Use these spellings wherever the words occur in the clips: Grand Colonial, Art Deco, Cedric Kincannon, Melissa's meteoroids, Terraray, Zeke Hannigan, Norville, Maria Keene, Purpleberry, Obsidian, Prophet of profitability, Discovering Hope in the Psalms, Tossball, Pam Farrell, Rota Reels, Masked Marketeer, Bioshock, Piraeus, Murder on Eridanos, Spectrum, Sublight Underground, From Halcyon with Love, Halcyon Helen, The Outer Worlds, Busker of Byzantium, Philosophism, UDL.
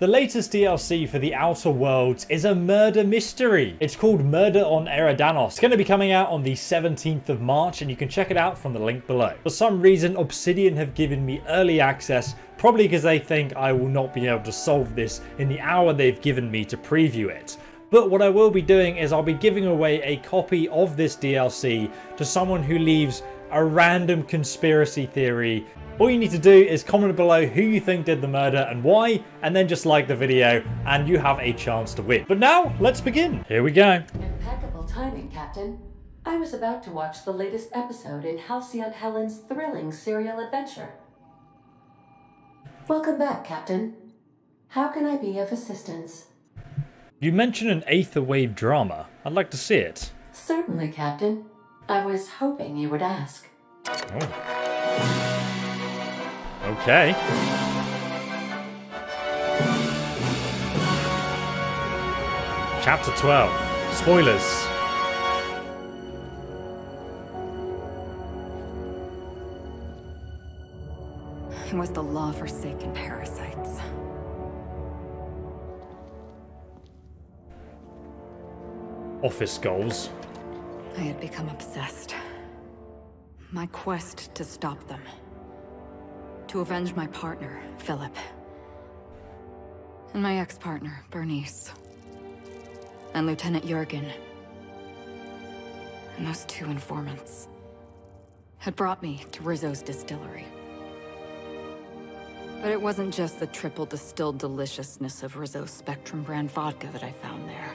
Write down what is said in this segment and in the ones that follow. The latest DLC for The Outer Worlds is a murder mystery. It's called Murder on Eridanos. It's going to be coming out on the 17th of March and you can check it out from the link below. For some reason, Obsidian have given me early access, probably because they think I will not be able to solve this in the hour they've given me to preview it. But what I will be doing is I'll be giving away a copy of this DLC to someone who leaves a random conspiracy theory. All you need to do is comment below who you think did the murder and why, and then just like the video and you have a chance to win. But now, let's begin. Here we go. Impeccable timing, Captain. I was about to watch the latest episode in Halcyon Helen's thrilling serial adventure. Welcome back, Captain. How can I be of assistance? You mentioned an Aetherwave drama. I'd like to see it. Certainly, Captain. I was hoping you would ask. Oh. Okay. Chapter 12. Spoilers. It was the law-forsaken parasites. Office goals. I had become obsessed. My quest to stop them. To avenge my partner, Philip. And my ex-partner, Bernice. And Lieutenant Jurgen. And those two informants had brought me to Rizzo's distillery. But it wasn't just the triple distilled deliciousness of Rizzo's Spectrum brand vodka that I found there.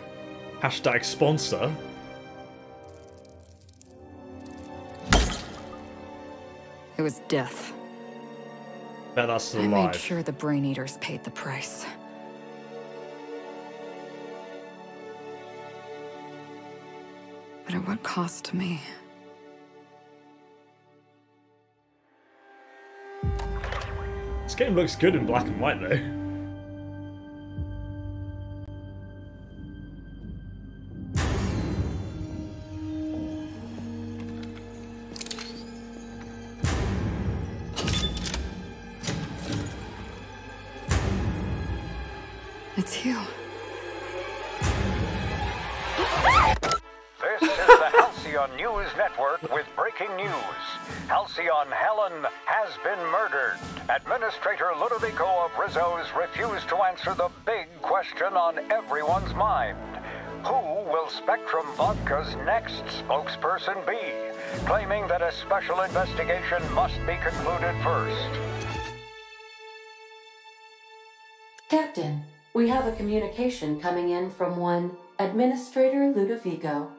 Hashtag sponsor. It was death. Bet that's still alive. I made sure the Brain Eaters paid the price. But at what cost to me? This game looks good in black and white, though. It's you. This is the Halcyon News Network with breaking news. Halcyon Helen has been murdered. Administrator Ludovico of Rizzo's refused to answer the big question on everyone's mind. Who will Spectrum Vodka's next spokesperson be? Claiming that a special investigation must be concluded first. Captain. We have a communication coming in from one Administrator Ludovico.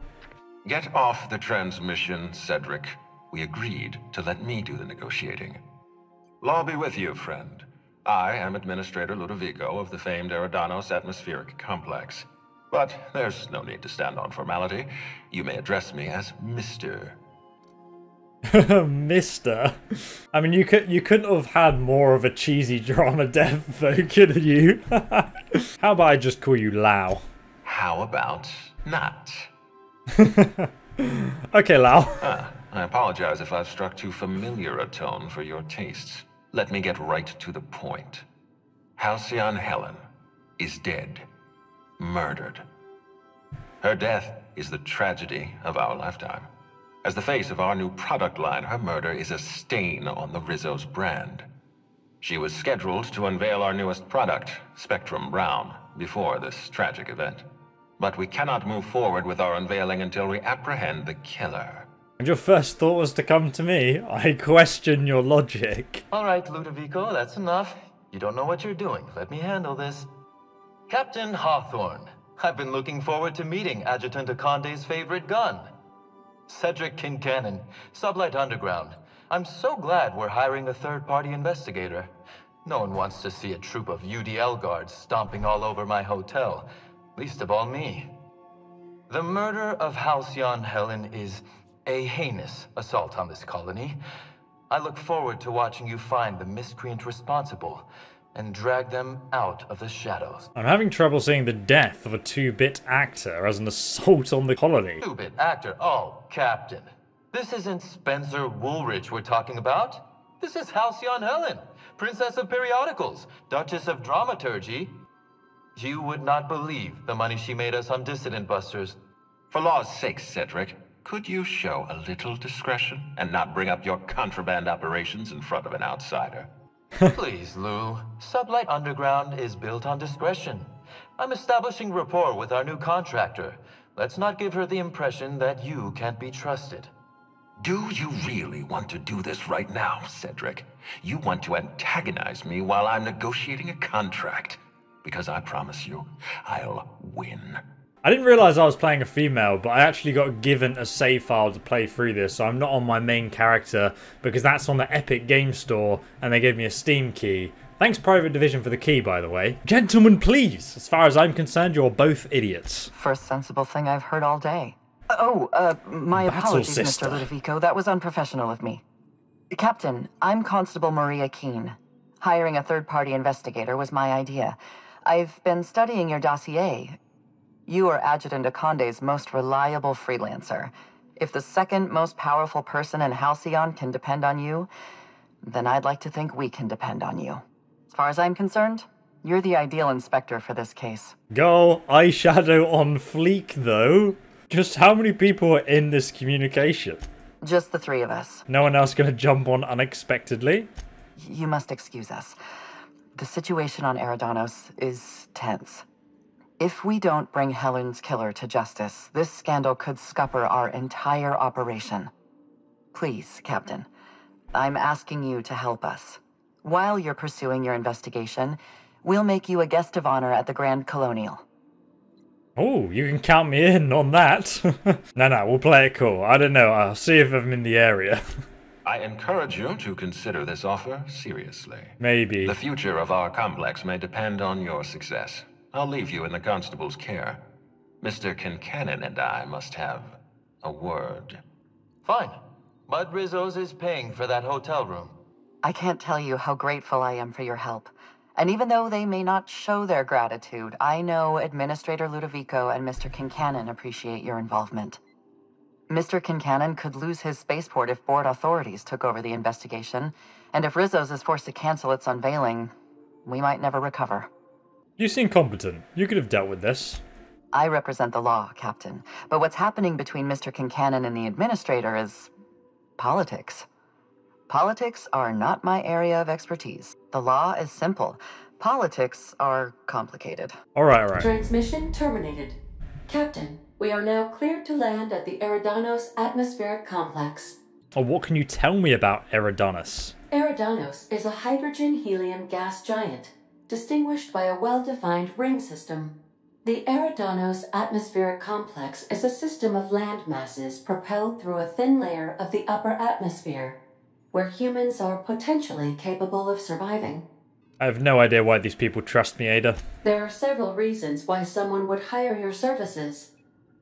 Get off the transmission, Cedric. We agreed to let me do the negotiating. Law be with you, friend. I am Administrator Ludovico of the famed Eridanos Atmospheric Complex. But there's no need to stand on formality. You may address me as Mr. Mister. I mean, you couldn't have had more of a cheesy drama death, though, couldn't you? How about I just call you Lau? How about not? Okay, Lau. I apologize if I've struck too familiar a tone for your tastes. Let me get right to the point. Halcyon Helen is dead. Murdered. Her death is the tragedy of our lifetime. As the face of our new product line, her murder is a stain on the Rizzo's brand. She was scheduled to unveil our newest product, Spectrum Brown, before this tragic event. But we cannot move forward with our unveiling until we apprehend the killer. And your first thought was to come to me? I question your logic. All right, Ludovico, that's enough. You don't know what you're doing. Let me handle this. Captain Hawthorne, I've been looking forward to meeting Adjutant Aconde's favorite gun. Cedric Kincannon, Sublight Underground. I'm so glad we're hiring a third-party investigator. No one wants to see a troop of UDL guards stomping all over my hotel, least of all me. The murder of Halcyon Helen is a heinous assault on this colony. I look forward to watching you find the miscreant responsible and drag them out of the shadows. I'm having trouble seeing the death of a two-bit actor as an assault on the colony. Two-bit actor? Oh, Captain. This isn't Spencer Woolrich we're talking about. This is Halcyon Helen, Princess of Periodicals, Duchess of Dramaturgy, You would not believe the money she made us on Dissident Busters. For law's sake, Cedric, could you show a little discretion and not bring up your contraband operations in front of an outsider? Please, Lou. Sublight Underground is built on discretion. I'm establishing rapport with our new contractor. Let's not give her the impression that you can't be trusted. Do you really want to do this right now, Cedric? You want to antagonize me while I'm negotiating a contract? Because I promise you, I'll win. I didn't realize I was playing a female, but I actually got given a save file to play through this, so I'm not on my main character, because that's on the Epic Game Store, and they gave me a Steam key. Thanks, Private Division, for the key, by the way. Gentlemen, please! As far as I'm concerned, you're both idiots. First sensible thing I've heard all day. Oh, my apologies, Mr. Ludovico. That was unprofessional of me. Captain, I'm Constable Maria Keene. Hiring a third-party investigator was my idea. I've been studying your dossier. You are Adjutant Aconde's most reliable freelancer. If the second most powerful person in Halcyon can depend on you, then I'd like to think we can depend on you. As far as I'm concerned, you're the ideal inspector for this case. Go eyeshadow on fleek, though. Just how many people are in this communication? Just the three of us. No one else gonna jump on unexpectedly? You must excuse us. The situation on Eridanos is tense. If we don't bring Helen's killer to justice, this scandal could scupper our entire operation. Please, Captain, I'm asking you to help us. While you're pursuing your investigation, we'll make you a guest of honor at the Grand Colonial. Oh, you can count me in on that. No, we'll play it cool. I don't know, I'll see if I'm in the area. I encourage you to consider this offer seriously. Maybe. The future of our complex may depend on your success. I'll leave you in the constable's care. Mr. Kincannon and I must have a word. Fine, but Rizzo's is paying for that hotel room. I can't tell you how grateful I am for your help. And even though they may not show their gratitude, I know Administrator Ludovico and Mr. Kincannon appreciate your involvement. Mr. Kincannon could lose his spaceport if board authorities took over the investigation, and if Rizzo's is forced to cancel its unveiling, we might never recover. You seem competent. You could have dealt with this. I represent the law, Captain. But what's happening between Mr. Kincannon and the Administrator is politics. Politics are not my area of expertise. The law is simple. Politics are complicated. All right. Transmission terminated. Captain, we are now cleared to land at the Eridanos Atmospheric Complex. Oh, what can you tell me about Eridanos? Eridanos is a hydrogen-helium gas giant, distinguished by a well-defined ring system. The Eridanos Atmospheric Complex is a system of land masses propelled through a thin layer of the upper atmosphere, where humans are potentially capable of surviving. I have no idea why these people trust me, Ada. There are several reasons why someone would hire your services.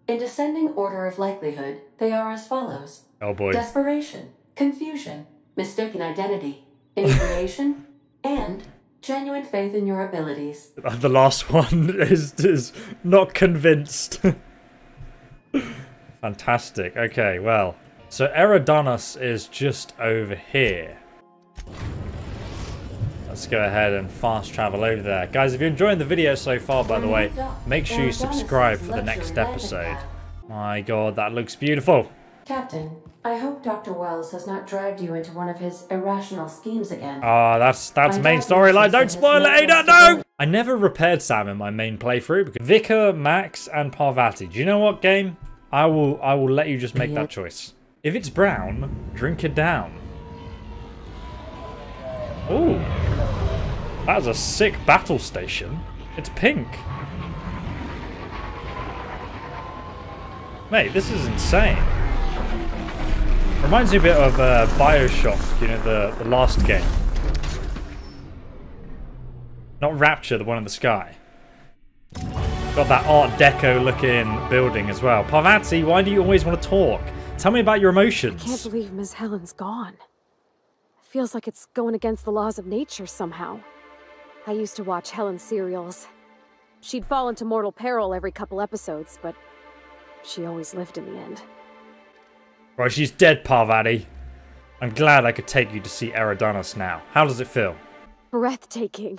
In descending order of likelihood, they are as follows. Oh boy. Desperation, confusion, mistaken identity, inebriation, and genuine faith in your abilities. The last one is not convinced. Fantastic. Okay, well. So Eridanos is just over here. Let's go ahead and fast travel over there. Guys, if you're enjoying the video so far, by the way, make sure you subscribe for the next episode. My god, that looks beautiful. Captain, I hope Dr. Wells has not dragged you into one of his irrational schemes again. Ah, that's main storyline. Don't spoil it, Ada, no! I never repaired Sam in my main playthrough because Vicar, Max, and Parvati. Do you know what, game? I will let you just make that choice. If it's brown, drink it down. Ooh. That's a sick battle station. It's pink. Mate, this is insane. Reminds me a bit of Bioshock, you know, the last game. Not Rapture, the one in the sky. Got that Art Deco looking building as well. Parvati, why do you always want to talk? Tell me about your emotions. I can't believe Miss Helen's gone. It feels like it's going against the laws of nature somehow. I used to watch Helen's serials. She'd fall into mortal peril every couple episodes, but she always lived in the end. Right, she's dead, Parvati. I'm glad I could take you to see Eridanos now. How does it feel? Breathtaking.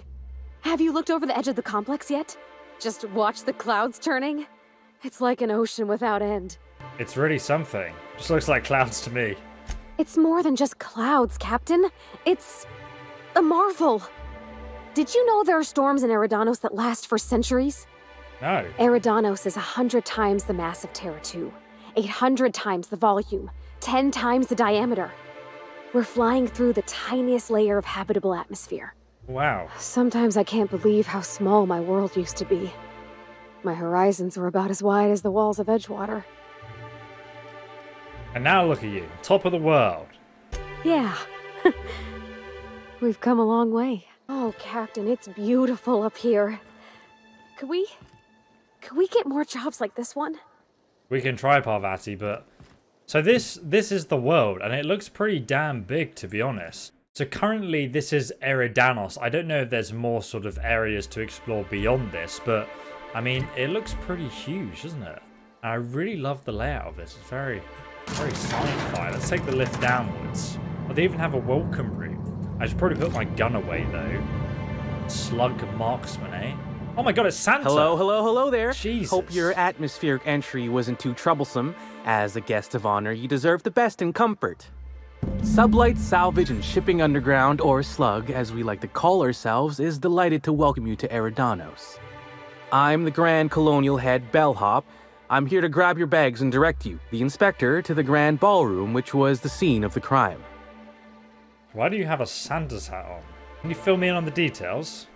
Have you looked over the edge of the complex yet? Just watch the clouds turning? It's like an ocean without end. It's really something. Just looks like clouds to me. It's more than just clouds, Captain. It's a marvel. Did you know there are storms in Eridanos that last for centuries? No. Eridanos is 100 times the mass of Terra 2, 800 times the volume, 10 times the diameter. We're flying through the tiniest layer of habitable atmosphere. Wow. Sometimes I can't believe how small my world used to be. My horizons were about as wide as the walls of Edgewater. And now look at you, top of the world. Yeah. We've come a long way. Oh, Captain, it's beautiful up here. Could we get more jobs like this one? We can try, Parvati, but... So this is the world, and it looks pretty damn big, to be honest. So currently, this is Eridanos. I don't know if there's more sort of areas to explore beyond this, but, I mean, it looks pretty huge, doesn't it? And I really love the layout of this. It's very, very sci-fi. Let's take the lift downwards. Oh, they even have a welcome room. I should probably put my gun away, though. Slug marksman, eh? Oh my god, it's Santa! Hello, hello, hello there! Jesus. Hope your atmospheric entry wasn't too troublesome. As a guest of honor, you deserve the best in comfort. Sublight Salvage and Shipping Underground, or Slug, as we like to call ourselves, is delighted to welcome you to Eridanos. I'm the Grand Colonial Head Bellhop. I'm here to grab your bags and direct you, the inspector, to the Grand Ballroom, which was the scene of the crime. Why do you have a Santa's hat on? Can you fill me in on the details?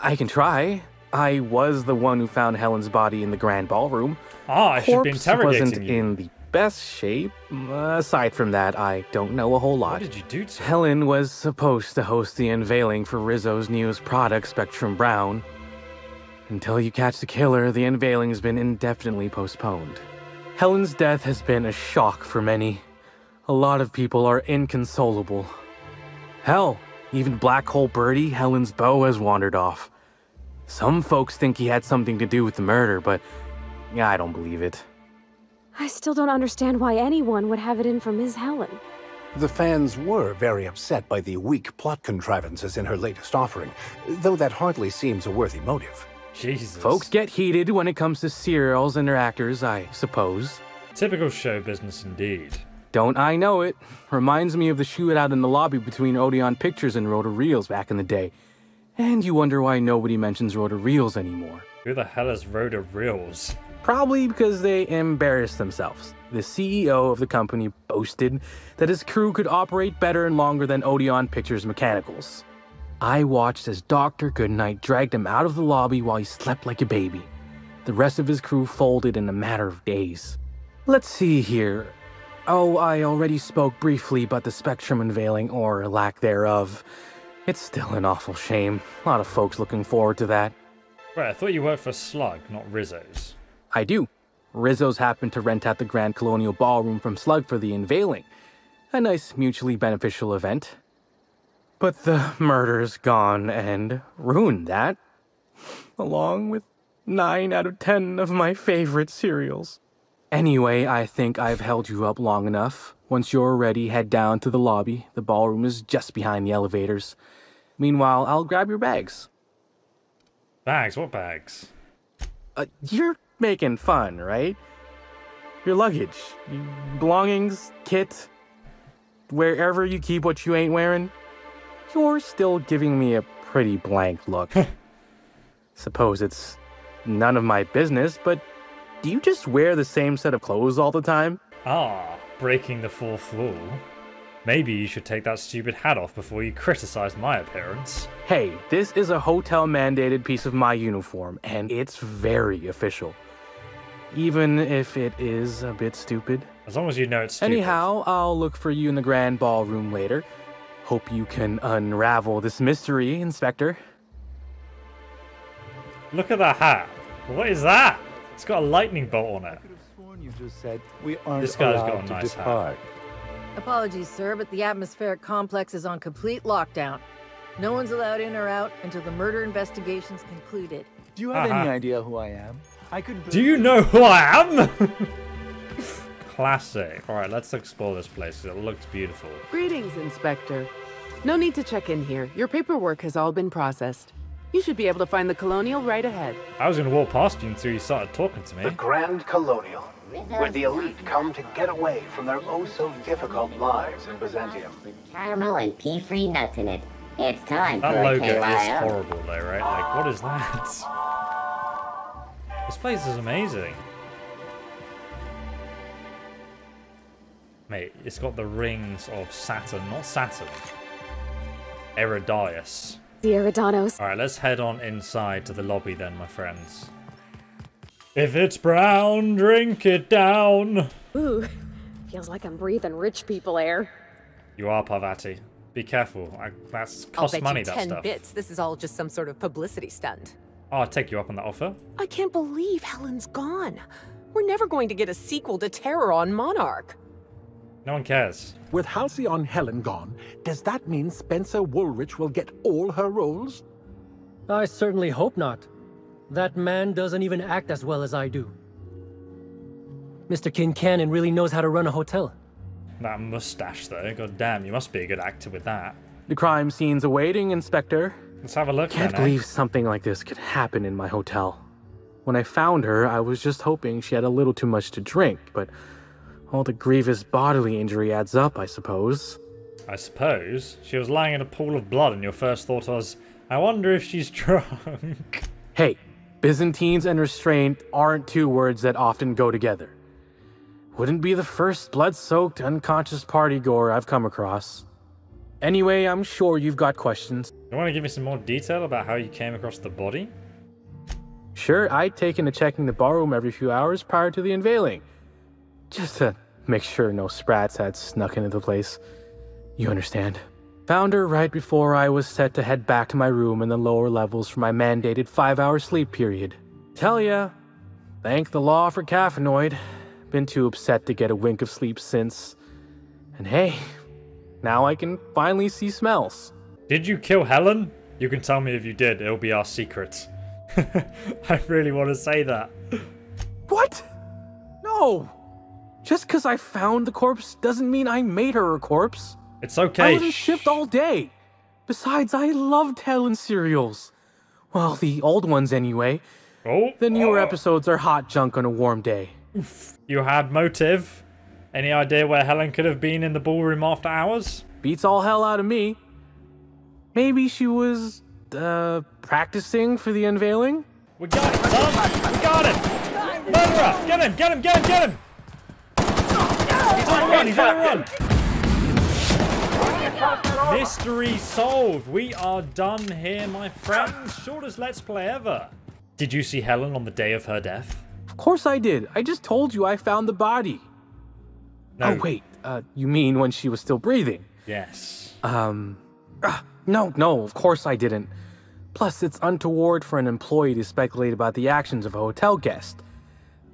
I can try. I was the one who found Helen's body in the Grand Ballroom. Ah, I should be interrogating you. Corpse wasn't in the best shape. Aside from that, I don't know a whole lot. What did you do to Helen was supposed to host the unveiling for Rizzo's newest product, Spectrum Brown. Until you catch the killer, the unveiling's been indefinitely postponed. Helen's death has been a shock for many. A lot of people are inconsolable. Hell, even Black Hole Birdie, Helen's beau, has wandered off. Some folks think he had something to do with the murder, but I don't believe it. I still don't understand why anyone would have it in for Ms. Helen. The fans were very upset by the weak plot contrivances in her latest offering, though that hardly seems a worthy motive. Jesus. Folks get heated when it comes to serials and their actors, I suppose. Typical show business indeed. Don't I know it? Reminds me of the shootout in the lobby between Odeon Pictures and Rota Reels back in the day. And you wonder why nobody mentions Rota Reels anymore. Who the hell is Rota Reels? Probably because they embarrassed themselves. The CEO of the company boasted that his crew could operate better and longer than Odeon Pictures mechanicals. I watched as Dr. Goodnight dragged him out of the lobby while he slept like a baby. The rest of his crew folded in a matter of days. Let's see here. Oh, I already spoke briefly about the Spectrum unveiling, or lack thereof. It's still an awful shame. A lot of folks looking forward to that. Right, I thought you worked for Slug, not Rizzo's. I do. Rizzo's happened to rent out the Grand Colonial Ballroom from Slug for the unveiling. A nice, mutually beneficial event. But the murder's gone and ruined that. Along with 9 out of 10 of my favorite cereals. Anyway, I think I've held you up long enough. Once you're ready, head down to the lobby. The ballroom is just behind the elevators. Meanwhile, I'll grab your bags. Bags? What bags? You're making fun, right? Your luggage, your belongings, kit, wherever you keep what you ain't wearing. You're still giving me a pretty blank look. Suppose it's none of my business, but... do you just wear the same set of clothes all the time? Ah, breaking the fourth wall. Maybe you should take that stupid hat off before you criticize my appearance. Hey, this is a hotel-mandated piece of my uniform, and it's very official. Even if it is a bit stupid. As long as you know it's stupid. Anyhow, I'll look for you in the Grand Ballroom later. Hope you can unravel this mystery, Inspector. Look at that hat. What is that? It's got a lightning bolt on it. I could have sworn you just said we aren't this guy's got a nice hat. Apologies, sir, but the atmospheric complex is on complete lockdown. No one's allowed in or out until the murder investigation's concluded. Do you have any idea who I am? Do you know who I am? Classic. All right, let's explore this place. It looks beautiful. Greetings, Inspector. No need to check in here. Your paperwork has all been processed. You should be able to find the Colonial right ahead. I was going to walk past you until you started talking to me. The Grand Colonial, where the elite come to get away from their oh-so-difficult lives in Byzantium. Caramel and pea-free nuts in it. It's time for a KYO. That logo is horrible though, right? Like, what is that? This place is amazing. Mate, it's got the rings of Saturn, not Saturn. Eridanos. The Eridanos. Alright, let's head on inside to the lobby then, my friends. If it's brown, drink it down. Ooh, feels like I'm breathing rich people air. You are, Parvati. Be careful. That's cost money, that stuff. I'll bet you 10 bits. This is all just some sort of publicity stunt. Oh, I'll take you up on that offer. I can't believe Helen's gone. We're never going to get a sequel to Terror on Monarch. No one cares. With Halcyon Helen gone, does that mean Spencer Woolrich will get all her roles? I certainly hope not. That man doesn't even act as well as I do. Mr. Kincannon really knows how to run a hotel. That mustache though, god damn, you must be a good actor with that. The crime scene's awaiting, Inspector. Let's have a look. Can't believe something like this could happen in my hotel. When I found her, I was just hoping she had a little too much to drink, but all the grievous bodily injury adds up, I suppose. I suppose? She was lying in a pool of blood and your first thought was, I wonder if she's drunk. Hey, Byzantines and restraint aren't two words that often go together. Wouldn't be the first blood-soaked, unconscious party-goer I've come across. Anyway, I'm sure you've got questions. You want to give me some more detail about how you came across the body? Sure, I'd taken to checking the barroom every few hours prior to the unveiling. Just to make sure no sprats had snuck into the place. You understand. Found her right before I was set to head back to my room in the lower levels for my mandated 5-hour sleep period. Tell ya, thank the law for caffeinoid. Been too upset to get a wink of sleep since. And hey, now I can finally see smells. Did you kill Helen? You can tell me if you did, it'll be our secret. I really want to say that. What? No! Just because I found the corpse doesn't mean I made her a corpse. It's okay. I was in shift all day. Besides, I loved Helen cereals. Well, the old ones anyway. Oh. The newer episodes are hot junk on a warm day. Oof. You had motive. Any idea where Helen could have been in the ballroom after hours? Beats all hell out of me. Maybe she was practicing for the unveiling? We got it, son. We got it. Murderer! Get him! Get him! Get him! Get him! He's on a run, he's on a run! Mystery solved! We are done here, my friends. Shortest Let's Play ever. Did you see Helen on the day of her death? Of course I did. I just told you I found the body. No. Oh, wait. You mean when she was still breathing? Yes. No, of course I didn't. Plus, it's untoward for an employee to speculate about the actions of a hotel guest.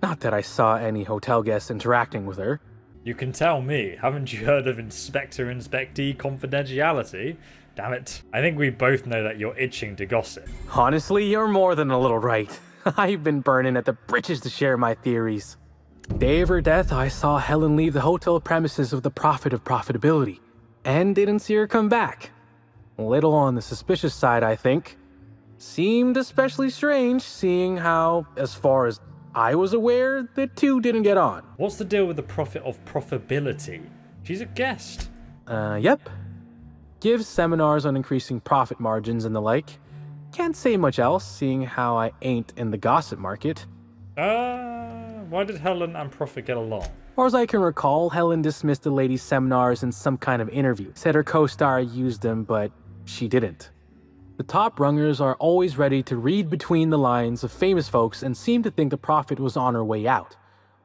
Not that I saw any hotel guests interacting with her. You can tell me, haven't you heard of Inspector Inspectee confidentiality? Damn it. I think we both know that you're itching to gossip. Honestly, you're more than a little right. I've been burning at the britches to share my theories. Day of her death, I saw Helen leave the hotel premises of the Prophet of Profitability, and didn't see her come back. A little on the suspicious side, I think. Seemed especially strange, seeing how, as far as I was aware, the two didn't get on. What's the deal with the Prophet of profitability? She's a guest. Yep. Gives seminars on increasing profit margins and the like. Can't say much else, seeing how I ain't in the gossip market. Why did Helen and Prophet get along? Far as I can recall, Helen dismissed the ladies' seminars in some kind of interview. Said her co-star used them, but she didn't. The top rungers are always ready to read between the lines of famous folks and seem to think the Prophet was on her way out.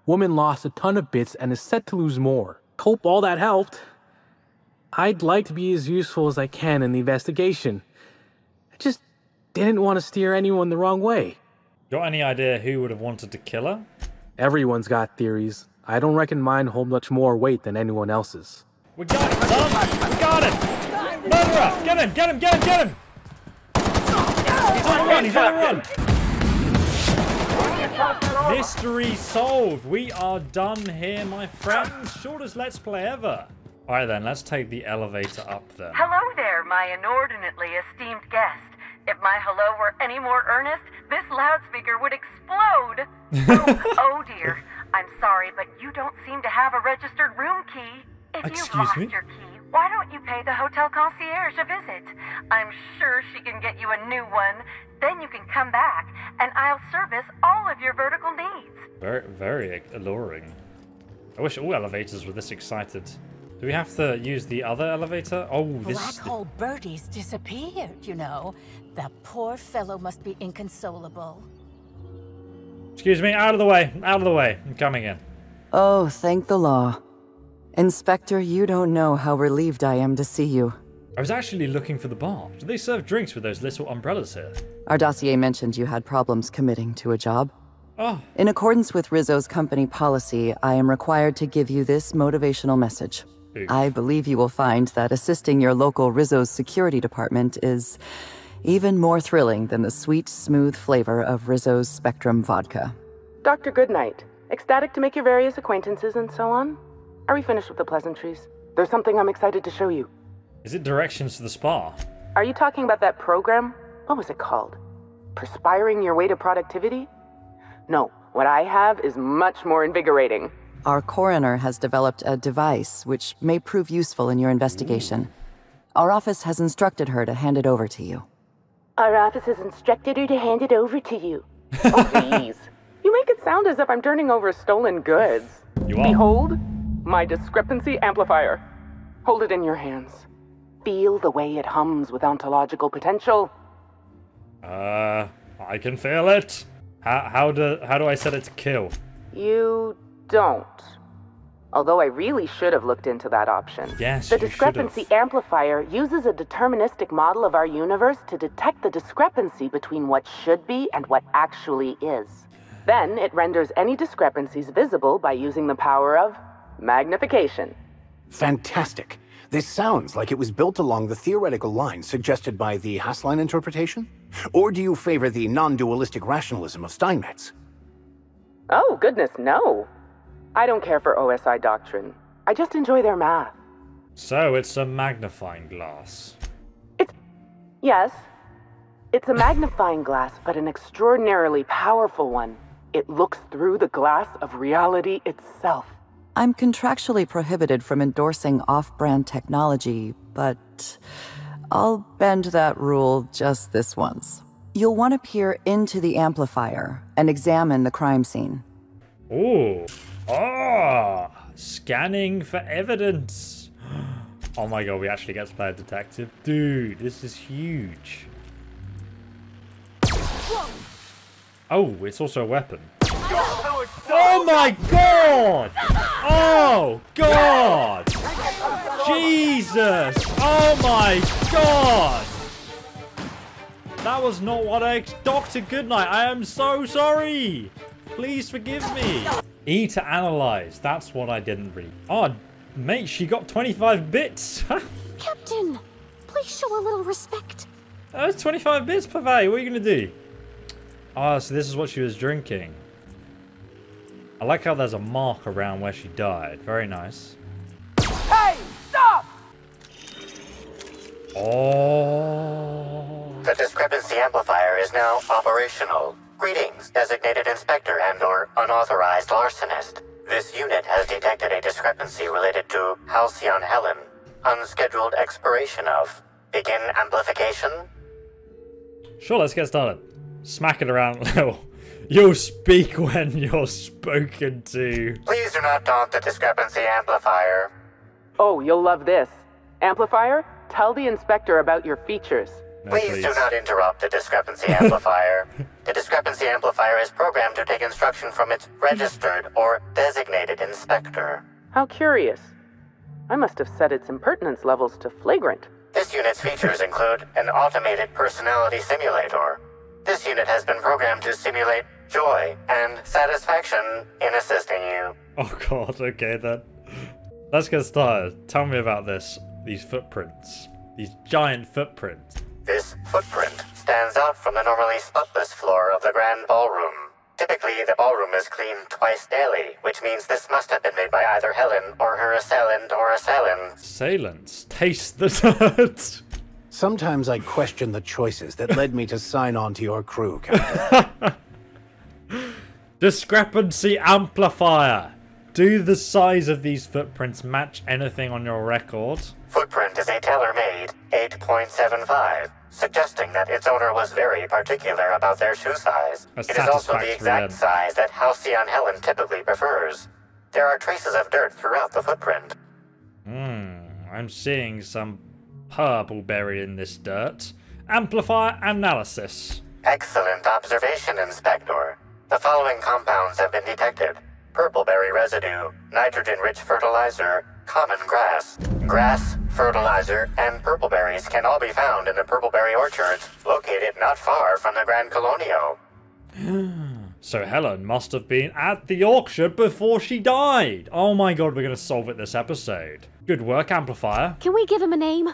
Woman lost a ton of bits and is set to lose more. Hope all that helped. I'd like to be as useful as I can in the investigation. I just didn't want to steer anyone the wrong way. Got any idea who would have wanted to kill her? Everyone's got theories. I don't reckon mine hold much more weight than anyone else's. We got it, son! We got it! Murderer! Get him! Get him! Get him! Get him! He's on a run, he's on a run! Mystery solved! We are done here, my friends. Shortest Let's Play ever. Alright then, let's take the elevator up then. Hello there, my inordinately esteemed guest. If my hello were any more earnest, this loudspeaker would explode. Oh dear. I'm sorry, but you don't seem to have a registered room key. If you've lost your key, why don't you pay the hotel concierge a visit? I'm sure she can get you a new one. Then you can come back, and I'll service all of your vertical needs. Very, very alluring. I wish all elevators were this excited. Do we have to use the other elevator? Oh, this... Black Hole Birdie's disappeared, you know. The poor fellow must be inconsolable. Excuse me, out of the way, out of the way. I'm coming in. Oh, thank the law. Inspector, you don't know how relieved I am to see you. I was actually looking for the bar. Do they serve drinks with those little umbrellas here? Our dossier mentioned you had problems committing to a job. Oh. In accordance with Rizzo's company policy, I am required to give you this motivational message. Oof. I believe you will find that assisting your local Rizzo's security department is even more thrilling than the sweet, smooth flavor of Rizzo's Spectrum vodka. Dr. Goodnight, ecstatic to make your various acquaintances and so on? Are we finished with the pleasantries? There's something I'm excited to show you. Is it directions to the spa? Are you talking about that program? What was it called? Perspiring your way to productivity? No, what I have is much more invigorating. Our coroner has developed a device which may prove useful in your investigation. Our office has instructed her to hand it over to you. Our office has instructed her to hand it over to you. Oh, please. You make it sound as if I'm turning over stolen goods. You are. Behold, my discrepancy amplifier. Hold it in your hands. Feel the way it hums with ontological potential. I can feel it. How do I set it to kill? You don't. Although I really should have looked into that option. Yes, the discrepancy amplifier uses a deterministic model of our universe to detect the discrepancy between what should be and what actually is. Then it renders any discrepancies visible by using the power of magnification. Fantastic. This sounds like it was built along the theoretical line suggested by the Haslein interpretation? Or do you favor the non-dualistic rationalism of Steinmetz? Oh, goodness, no. I don't care for OSI doctrine. I just enjoy their math. So it's a magnifying glass. Yes, it's a magnifying glass, but an extraordinarily powerful one. It looks through the glass of reality itself. I'm contractually prohibited from endorsing off-brand technology, but I'll bend that rule just this once. You'll want to peer into the amplifier and examine the crime scene. Ooh. Ah! Scanning for evidence. Oh my god, we actually get to play a detective. Dude, this is huge. Whoa. Oh, it's also a weapon. Oh my god! Oh god! Jesus! Oh my god! That was not what I... Dr. Goodnight, I am so sorry! Please forgive me. E to analyze. That's what I didn't read. Oh, mate, she got 25 bits. Captain, please show a little respect. That was 25 bits, Pavey. What are you going to do? Ah, so this is what she was drinking. I like how there's a mark around where she died. Very nice. Hey, stop! Oh. The discrepancy amplifier is now operational. Greetings, designated inspector and/or unauthorized larcenist. This unit has detected a discrepancy related to Halcyon Helen. Unscheduled expiration of. Begin amplification. Sure, let's get started. Smack it around a little. You'll speak when you're spoken to. Please do not daunt the discrepancy amplifier. Oh, you'll love this. Amplifier, tell the inspector about your features. No, please do not interrupt the discrepancy amplifier. The discrepancy amplifier is programmed to take instruction from its registered or designated inspector. How curious. I must have set its impertinence levels to flagrant. This unit's features include an automated personality simulator. This unit has been programmed to simulate joy and satisfaction in assisting you. Oh god, okay then. Let's get started. Tell me about this. These footprints. These giant footprints. This footprint stands out from the normally spotless floor of the grand ballroom. Typically, the ballroom is cleaned twice daily, which means this must have been made by either Helen or her assailant. Assailants. Taste the dirt. Sometimes I question the choices that led me to sign on to your crew, Captain. Discrepancy Amplifier. Do the size of these footprints match anything on your record? Footprint is a tailor-made 8.75, suggesting that its owner was very particular about their shoe size. It is also the exact size that Halcyon Helen typically prefers. There are traces of dirt throughout the footprint. I'm seeing some Purpleberry in this dirt. Amplifier analysis. Excellent observation, Inspector. The following compounds have been detected. Purpleberry residue, nitrogen-rich fertilizer, common grass. Grass, fertilizer, and purpleberries can all be found in the Purpleberry orchards located not far from the Grand Colonial. So Helen must have been at the orchard before she died. Oh my god, we're going to solve it this episode. Good work, Amplifier. Can we give him a name?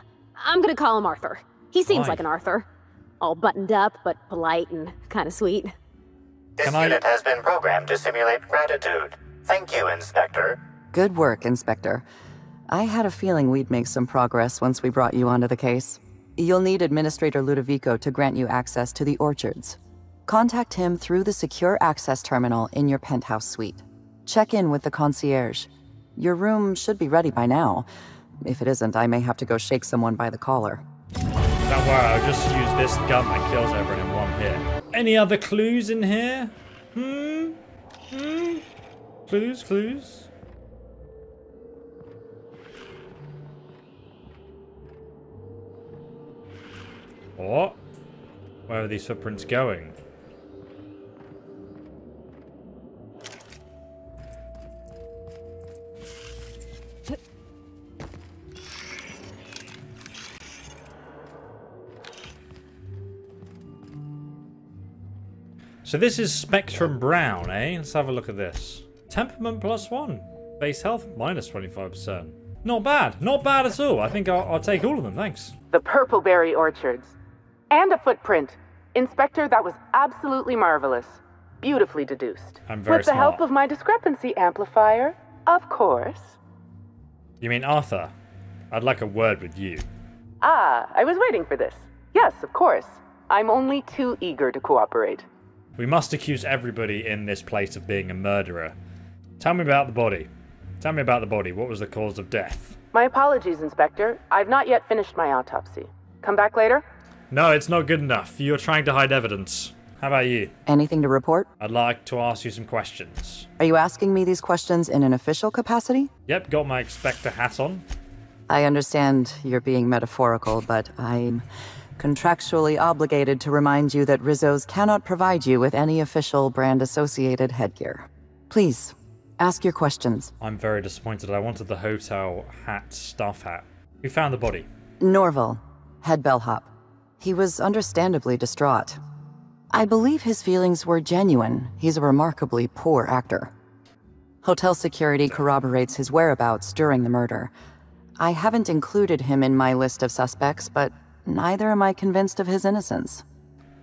I'm going to call him Arthur. He seems like an Arthur. All buttoned up, but polite and kind of sweet. This unit has been programmed to simulate gratitude. Thank you, Inspector. Good work, Inspector. I had a feeling we'd make some progress once we brought you onto the case. You'll need Administrator Ludovico to grant you access to the orchards. Contact him through the secure access terminal in your penthouse suite. Check in with the concierge. Your room should be ready by now. If it isn't, I may have to go shake someone by the collar. Don't worry, I'll just use this gun that kills everyone in one hit. Any other clues in here? Clues, clues. What? Where are these footprints going? So this is Spectrum Brown, eh? Let's have a look at this. Temperament +1. Base health -25%. Not bad. Not bad at all. I think I'll take all of them, thanks. The Purpleberry orchards. And a footprint. Inspector, that was absolutely marvelous. Beautifully deduced. I'm very smart. With the help of my discrepancy amplifier, of course. You mean Arthur? I'd like a word with you. Ah, I was waiting for this. Yes, of course. I'm only too eager to cooperate. We must accuse everybody in this place of being a murderer. Tell me about the body. Tell me about the body. What was the cause of death? My apologies, Inspector. I've not yet finished my autopsy. Come back later? No, it's not good enough. You're trying to hide evidence. How about you? Anything to report? I'd like to ask you some questions. Are you asking me these questions in an official capacity? Yep, got my Inspector hat on. I understand you're being metaphorical, but I'm contractually obligated to remind you that Rizzo's cannot provide you with any official brand-associated headgear. Please, ask your questions. I'm very disappointed. I wanted the hotel hat, staff hat. Who found the body? Norville, head bellhop. He was understandably distraught. I believe his feelings were genuine. He's a remarkably poor actor. Hotel security corroborates his whereabouts during the murder. I haven't included him in my list of suspects, but neither am I convinced of his innocence.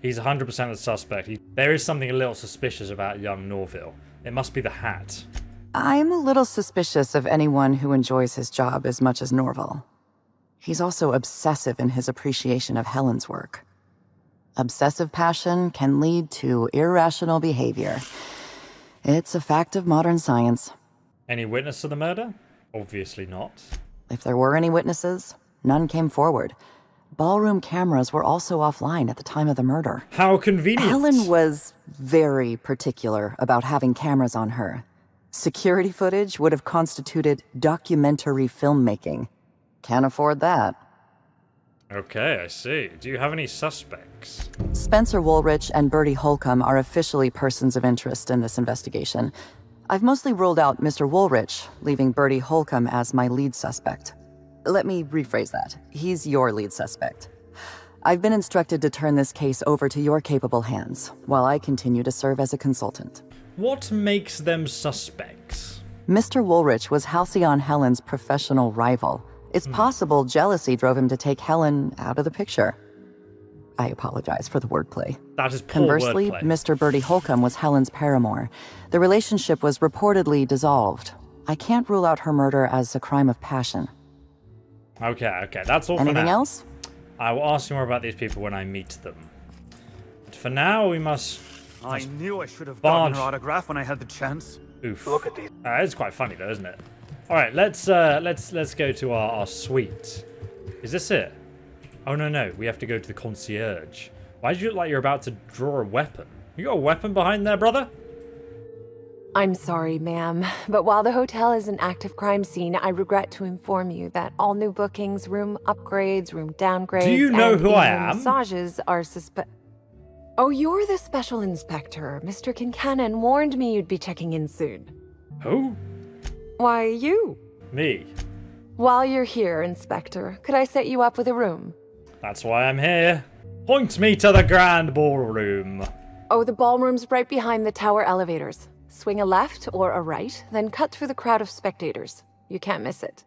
He's 100% the suspect. There is something a little suspicious about young Norville. It must be the hat. I'm a little suspicious of anyone who enjoys his job as much as Norville. He's also obsessive in his appreciation of Helen's work. Obsessive passion can lead to irrational behavior. It's a fact of modern science. Any witness to the murder? Obviously not. If there were any witnesses, none came forward. Ballroom cameras were also offline at the time of the murder. How convenient. Helen was very particular about having cameras on her. Security footage would have constituted documentary filmmaking. Can't afford that. Okay, I see. Do you have any suspects? Spencer Woolrich and Bertie Holcomb are officially persons of interest in this investigation. I've mostly ruled out Mr. Woolrich, leaving Bertie Holcomb as my lead suspect. Let me rephrase that. He's your lead suspect. I've been instructed to turn this case over to your capable hands, while I continue to serve as a consultant. What makes them suspects? Mr. Woolrich was Halcyon Helen's professional rival. It's possible jealousy drove him to take Helen out of the picture. I apologize for the wordplay. That is poor wordplay. Conversely, Mr. Bertie Holcomb was Helen's paramour. The relationship was reportedly dissolved. I can't rule out her murder as a crime of passion. Okay, that's all for now. Anything else? I will ask you more about these people when I meet them. But for now, we must... I knew I should have gotten her autograph when I had the chance. Oof. Look at these. It's quite funny though, isn't it? All right, let's go to our suite. Is this it? Oh no, no, we have to go to the concierge. Why do you look like you're about to draw a weapon? You got a weapon behind there, brother? I'm sorry, ma'am, but while the hotel is an active crime scene, I regret to inform you that all new bookings, room upgrades, room downgrades, do you know who I am? Massages are suspect. Oh, you're the special inspector. Mr. Kincannon warned me you'd be checking in soon. Who? Why, you. Me. While you're here, Inspector, could I set you up with a room? That's why I'm here. Point me to the grand ballroom. Oh, the ballroom's right behind the tower elevators. Swing a left or a right, then cut through the crowd of spectators. You can't miss it.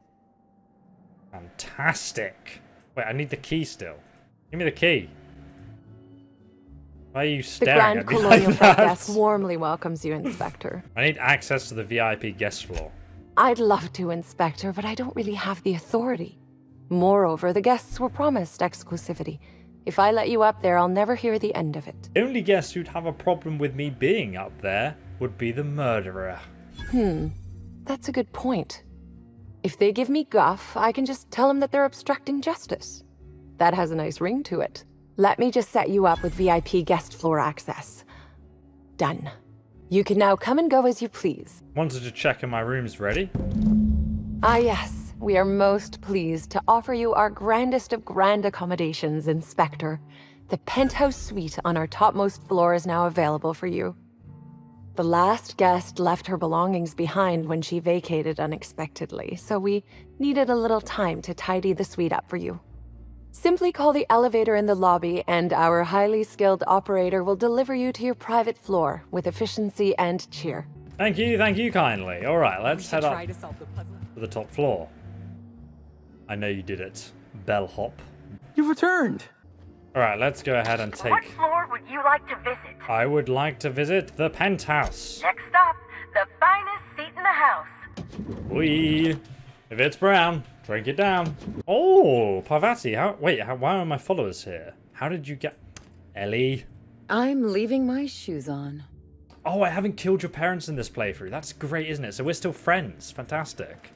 Fantastic. Wait, I need the key still. Give me the key. Why are you staring at me like that? The Grand Colonial front desk warmly welcomes you, Inspector. I need access to the VIP guest floor. I'd love to, Inspector, but I don't really have the authority. Moreover, the guests were promised exclusivity. If I let you up there, I'll never hear the end of it. The only guest who'd have a problem with me being up there would be the murderer. That's a good point. If they give me guff, I can just tell them that they're obstructing justice. That has a nice ring to it. Let me just set you up with VIP guest floor access. Done. You can now come and go as you please. Wanted to check in my room's ready. Ah yes, we are most pleased to offer you our grandest of grand accommodations, Inspector. The penthouse suite on our topmost floor is now available for you. The last guest left her belongings behind when she vacated unexpectedly, so we needed a little time to tidy the suite up for you. Simply call the elevator in the lobby and our highly skilled operator will deliver you to your private floor with efficiency and cheer. Thank you kindly. All right, let's head up to the top floor. I know you did it, bellhop. You've returned. All right, let's go ahead and take... What floor would you like to visit? I would like to visit the penthouse. Next up, the finest seat in the house. Wee. If it's brown, drink it down. Oh, Parvati, why are my followers here? How did you get... Ellie? I'm leaving my shoes on. Oh, I haven't killed your parents in this playthrough. That's great, isn't it? So we're still friends. Fantastic.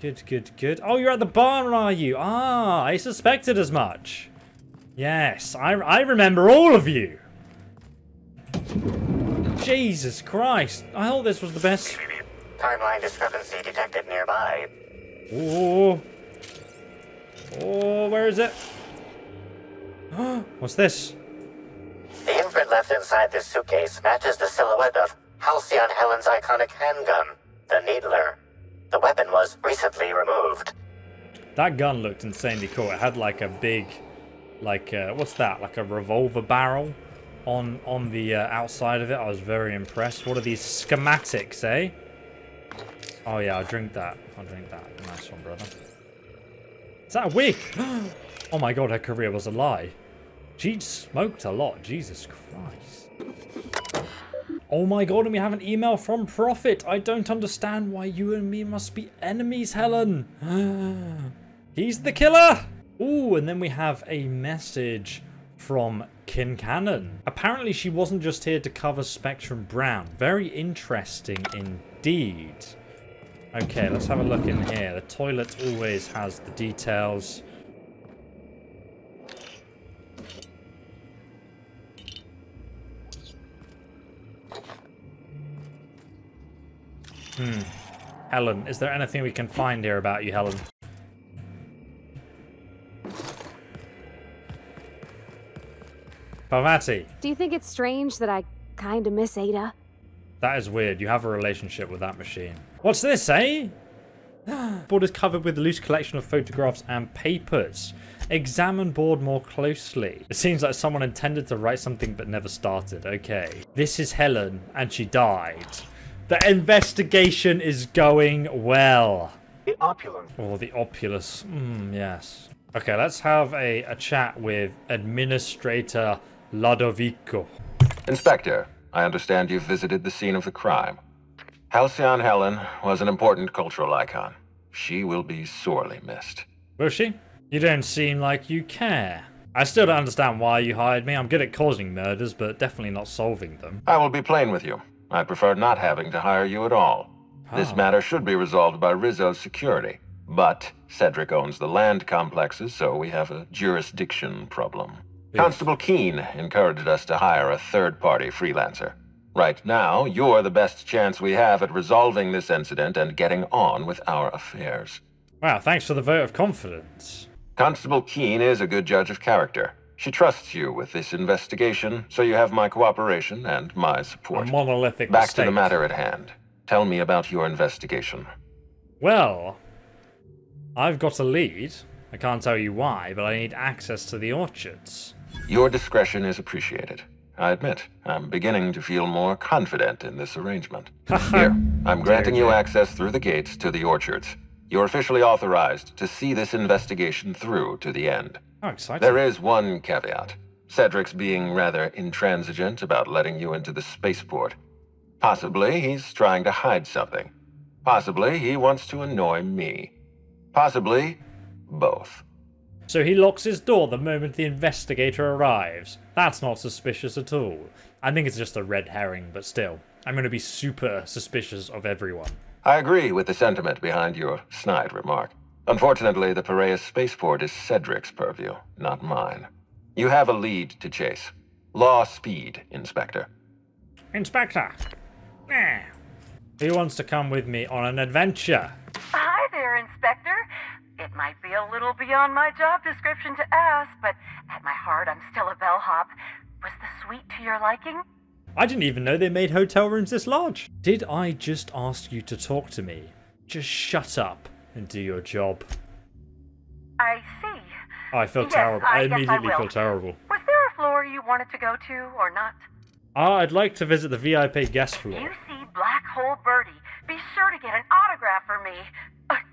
Good, good, good. Oh, you're at the bar, are you? Ah, I suspected as much. Yes, I remember all of you. Jesus Christ. I thought this was the best... Timeline discrepancy detected nearby. Oh, oh, where is it? What's this? The imprint left inside this suitcase matches the silhouette of Halcyon Helen's iconic handgun, the Needler. The weapon was recently removed. That gun looked insanely cool. It had like a big, like what's that? Like a revolver barrel on the outside of it. I was very impressed. What are these schematics, eh? Oh yeah, I'll drink that. I'll drink that. Nice one, brother. Is that a wig? Oh my god, her career was a lie. She smoked a lot. Jesus Christ. Oh my god, and we have an email from Prophet. I don't understand why you and me must be enemies, Helen. He's the killer. Ooh, and then we have a message from Kincannon. Apparently she wasn't just here to cover Spectrum Brown. Very interesting indeed. Okay, let's have a look in here. The toilet always has the details. Helen, is there anything we can find here about you, Helen? Parvati. Do you think it's strange that I kind of miss Ada? That is weird. You have a relationship with that machine. What's this, eh? Board is covered with a loose collection of photographs and papers. Examine board more closely. It seems like someone intended to write something but never started. Okay. This is Helen, and she died. The investigation is going well. The opulence. Oh, the opulence. Yes. Okay, let's have a chat with Administrator Ludovico. Inspector, I understand you've visited the scene of the crime. Halcyon Helen was an important cultural icon. She will be sorely missed. Will she? You don't seem like you care. I still don't understand why you hired me. I'm good at causing murders, but definitely not solving them. I will be plain with you. I prefer not having to hire you at all. Oh. This matter should be resolved by Rizzo's security. But Cedric owns the land complexes, so we have a jurisdiction problem. Yes. Constable Keene encouraged us to hire a third-party freelancer. Right now, you're the best chance we have at resolving this incident and getting on with our affairs. Wow, thanks for the vote of confidence. Constable Keene is a good judge of character. She trusts you with this investigation, so you have my cooperation and my support. A monolithic Back mistake. To the matter at hand. Tell me about your investigation. Well, I've got a lead. I can't tell you why, but I need access to the orchards. Your discretion is appreciated. I admit, I'm beginning to feel more confident in this arrangement. Here, I'm granting you access through the gates to the orchards. You're officially authorized to see this investigation through to the end. Oh, exciting. There is one caveat. Cedric's being rather intransigent about letting you into the spaceport. Possibly he's trying to hide something. Possibly he wants to annoy me. Possibly both. So he locks his door the moment the investigator arrives. That's not suspicious at all. I think it's just a red herring, but still. I'm going to be super suspicious of everyone. I agree with the sentiment behind your snide remark. Unfortunately, the Piraeus spaceport is Cedric's purview, not mine. You have a lead to chase. Law speed, Inspector. Inspector! Eh. Who wants to come with me on an adventure? Hi there, Inspector. It might be a little beyond my job description to ask, but at my heart, I'm still a bellhop. Was the suite to your liking? I didn't even know they made hotel rooms this large. Did I just ask you to talk to me? Just shut up and do your job. I see. Oh, I feel terrible. I immediately feel terrible. Was there a floor you wanted to go to or not? I'd like to visit the VIP guest floor. If you see Black Hole Birdie, be sure to get an autograph for me.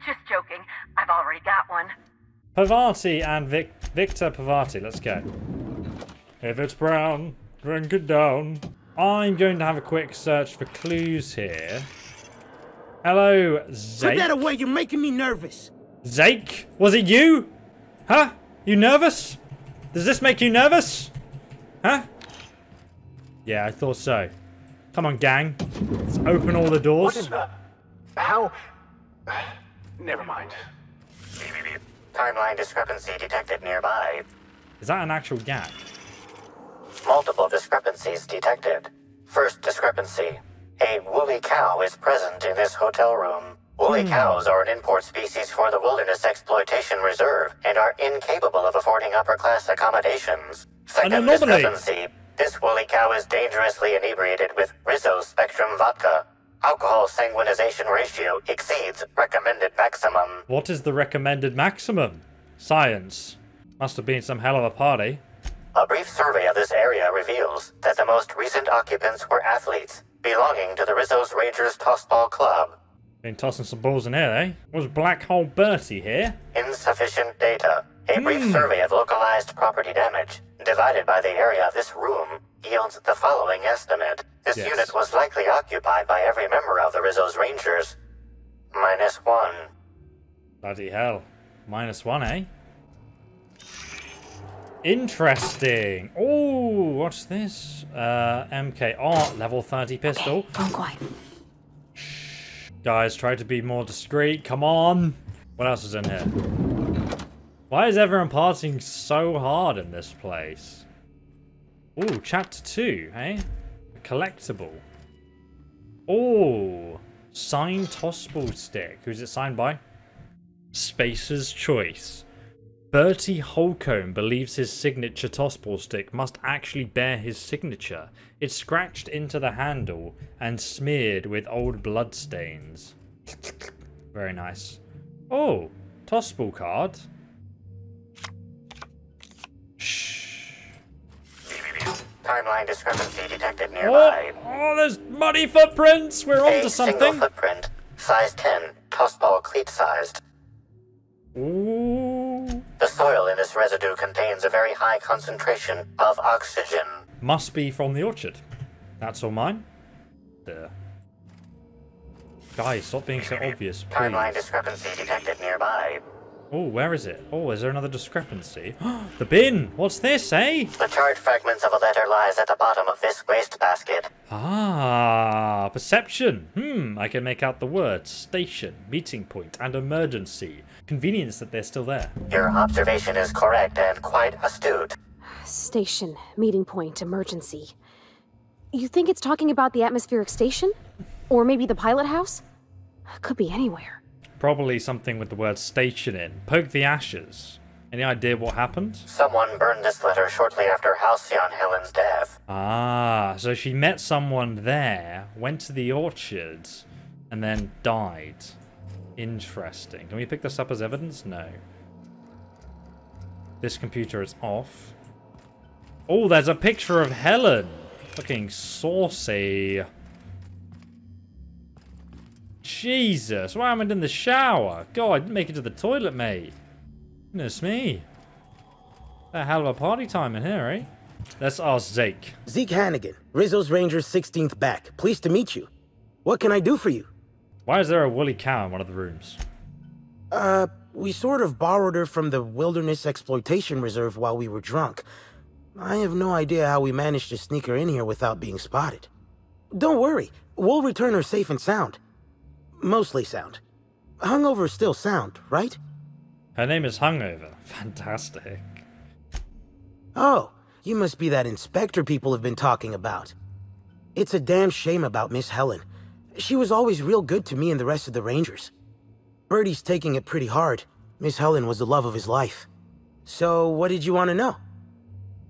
Just joking. I've already got one. Parvati and Victor Parvati. Let's go. If it's brown, drink it down. I'm going to have a quick search for clues here. Hello, Zeke. Put that away, you're making me nervous. Zeke? Was it you? Huh? You nervous? Does this make you nervous? Huh? Yeah, I thought so. Come on, gang. Let's open all the doors. What in the... How? Never mind. Timeline discrepancy detected nearby. Is that an actual gap? Multiple discrepancies detected. First discrepancy. A woolly cow is present in this hotel room. Woolly cows are an import species for the Wilderness Exploitation Reserve and are incapable of affording upper-class accommodations. Second discrepancy. This woolly cow is dangerously inebriated with Rizzo's Spectrum vodka. Alcohol sanguinization ratio exceeds recommended maximum. What is the recommended maximum? Science. Must have been some hell of a party. A brief survey of this area reveals that the most recent occupants were athletes belonging to the Rizzo's Rangers Tossball Club. Been tossing some balls in here, eh? Was Black Hole Bertie here? Insufficient data. A brief survey of localized property damage, divided by the area of this room, yields the following estimate. This unit was likely occupied by every member of the Rizzo's Rangers. -1. Bloody hell. -1, eh? Interesting. Oh, what's this? MKR level 30 pistol. Okay, I'm quiet. Shh. Guys, try to be more discreet. Come on. What else is in here? Why is everyone partying so hard in this place? Oh, chapter 2, eh? A collectible. Oh, signed Tossball stick. Who's it signed by? Spacer's Choice. Bertie Holcomb believes his signature Tossball stick must actually bear his signature. It's scratched into the handle and smeared with old bloodstains. Very nice. Oh, Tossball card. Shh. Timeline discrepancy detected nearby. Oh, there's muddy footprints. We're onto something. Single footprint, size 10, Tossball cleat sized. Ooh. The soil in this residue contains a very high concentration of oxygen. Must be from the orchard. That's all mine. There. Guys, stop being so obvious, please. Timeline discrepancy detected nearby. Oh, where is it? Oh, is there another discrepancy? The bin! What's this, eh? The charred fragments of a letter lies at the bottom of this waste basket. Ah, perception. I can make out the words station, meeting point, and emergency. Convenience that they're still there. Your observation is correct and quite astute. Station, meeting point, emergency. You think it's talking about the atmospheric station? Or maybe the pilot house? Could be anywhere. Probably something with the word station in. Poke the ashes. Any idea what happened? Someone burned this letter shortly after Halcyon Helen's death. Ah, so she met someone there, went to the orchard, and then died. Interesting. Can we pick this up as evidence? No. This computer is off. Oh, there's a picture of Helen. Looking saucy. Jesus, why am I in the shower? God, I didn't make it to the toilet, mate. Goodness me. A hell of a party time in here, eh? Let's ask Zeke. Zeke Hannigan, Rizzo's Rangers 16th back. Pleased to meet you. What can I do for you? Why is there a woolly cow in one of the rooms? We sort of borrowed her from the Wilderness Exploitation Reserve while we were drunk. I have no idea how we managed to sneak her in here without being spotted. Don't worry, we'll return her safe and sound. Mostly sound. Hungover still sound, right? Her name is Hungover. Fantastic. Oh, you must be that inspector people have been talking about. It's a damn shame about Miss Helen. She was always real good to me and the rest of the Rangers. Bertie's taking it pretty hard. Miss Helen was the love of his life. So, what did you want to know?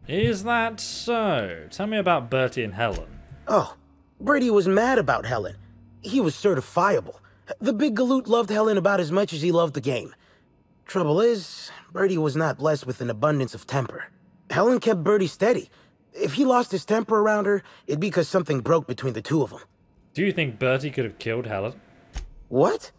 Is that so? Tell me about Bertie and Helen. Oh, Bertie was mad about Helen. He was certifiable. The big galoot loved Helen about as much as he loved the game. Trouble is, Bertie was not blessed with an abundance of temper. Helen kept Bertie steady. If he lost his temper around her, it'd be because something broke between the two of them. Do you think Bertie could have killed Helen? What?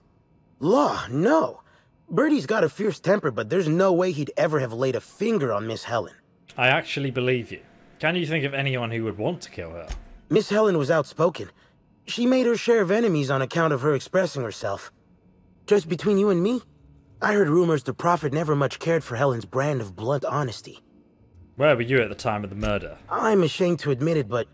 Law, no. Bertie's got a fierce temper, but there's no way he'd ever have laid a finger on Miss Helen. I actually believe you. Can you think of anyone who would want to kill her? Miss Helen was outspoken. She made her share of enemies on account of her expressing herself. Just between you and me, I heard rumors the Prophet never much cared for Helen's brand of blunt honesty. Where were you at the time of the murder? I'm ashamed to admit it, but